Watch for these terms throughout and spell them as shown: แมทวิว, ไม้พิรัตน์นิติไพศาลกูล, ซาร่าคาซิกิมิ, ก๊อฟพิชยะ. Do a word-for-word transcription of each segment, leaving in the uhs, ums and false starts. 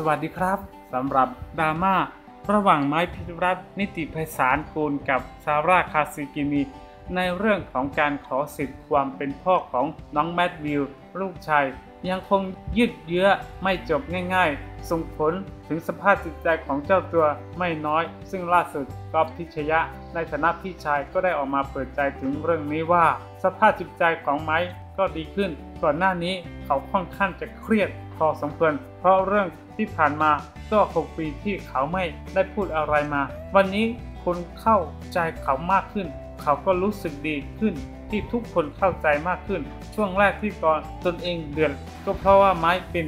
สวัสดีครับสำหรับดราม่าระหว่างไม้พิรัตน์นิติไพศาลกูลกับซาร่าคาซิกิมิในเรื่องของการขอสิทธิ์ความเป็นพ่อของน้องแมทวิวลูกชายยังคงยืดเยื้อไม่จบง่ายๆส่งผลถึงสภาพจิตใจของเจ้าตัวไม่น้อยซึ่งล่าสุดก๊อฟพิชยะในฐานะพี่ชายก็ได้ออกมาเปิดใจถึงเรื่องนี้ว่าสภาพจิตใจของไม้ก็ดีขึ้นก่อนหน้านี้เขาค่อนข้างจะเครียดพอสมควรเพราะเรื่องที่ผ่านมาก็หกปีที่เขาไม่ได้พูดอะไรมาวันนี้คนเข้าใจเขามากขึ้นเขาก็รู้สึกดีขึ้นที่ทุกคนเข้าใจมากขึ้นช่วงแรกที่ก่อนตนเองเดือดก็เพราะว่าไม้เป็น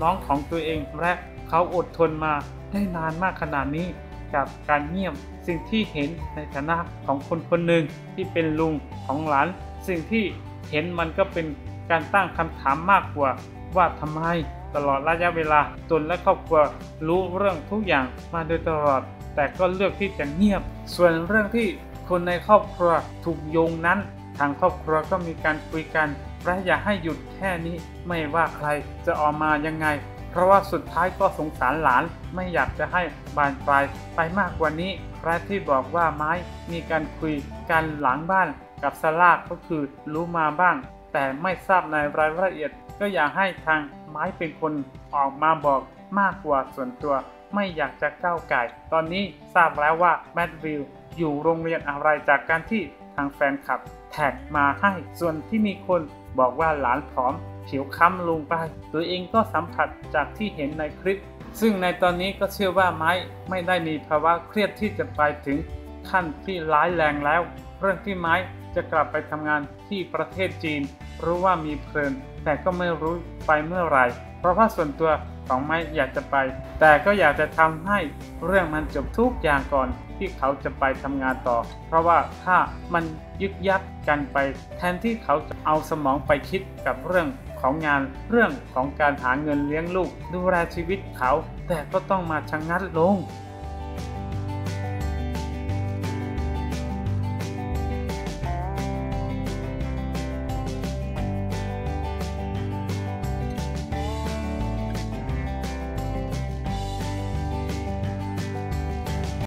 น้องของตัวเองและเขาอดทนมาได้นานมากขนาดนี้กับการเงียบสิ่งที่เห็นในฐานะของคนคนหนึ่งที่เป็นลุงของหลานสิ่งที่เห็นมันก็เป็นการตั้งคำถามมากกว่าว่าทำไมตลอดระยะเวลาตนและครอบครัวรู้เรื่องทุกอย่างมาโดยตลอดแต่ก็เลือกที่จะเงียบส่วนเรื่องที่คนในครอบครัวถูกโยงนั้นทางครอบครัวก็มีการคุยกันและอย่าให้หยุดแค่นี้ไม่ว่าใครจะออกมายังไงเพราะว่าสุดท้ายก็สงสารหลานไม่อยากจะให้บานปลายไปมากกว่านี้ใครที่บอกว่าไม้มีการคุยกันหลังบ้านกับซาร่าก็คือรู้มาบ้างแต่ไม่ทราบในรายละเอียดก็อยากให้ทางไม้เป็นคนออกมาบอกมากกว่าส่วนตัวไม่อยากจะก้าวไก่ตอนนี้ทราบแล้วว่าแมทวิวอยู่โรงเรียนอะไรจากการที่ทางแฟนคลับแท็กมาให้ส่วนที่มีคนบอกว่าหลานผอมผิวค้ำลงไปตัวเองก็สัมผัสจากที่เห็นในคลิปซึ่งในตอนนี้ก็เชื่อว่าไม้ไม่ได้มีภาวะเครียดที่จะไปถึงขั้นที่ร้ายแรงแล้วเรื่องที่ไม้จะกลับไปทำงานที่ประเทศจีนรู้ว่ามีเพลินแต่ก็ไม่รู้ไปเมื่อไหร่เพราะว่าส่วนตัวของไม้อยากจะไปแต่ก็อยากจะทำให้เรื่องมันจบทุกอย่างก่อนที่เขาจะไปทำงานต่อเพราะว่าถ้ามันยึกยักกันไปแทนที่เขาจะเอาสมองไปคิดกับเรื่องของงานเรื่องของการหาเงินเลี้ยงลูกดูแลชีวิตเขาแต่ก็ต้องมาชะงักลง